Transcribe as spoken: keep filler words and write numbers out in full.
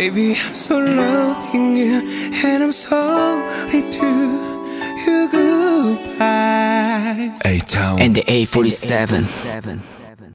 Baby, I'm so loving you, and I'm sorry to you goodbye. A Town and the A forty-seven.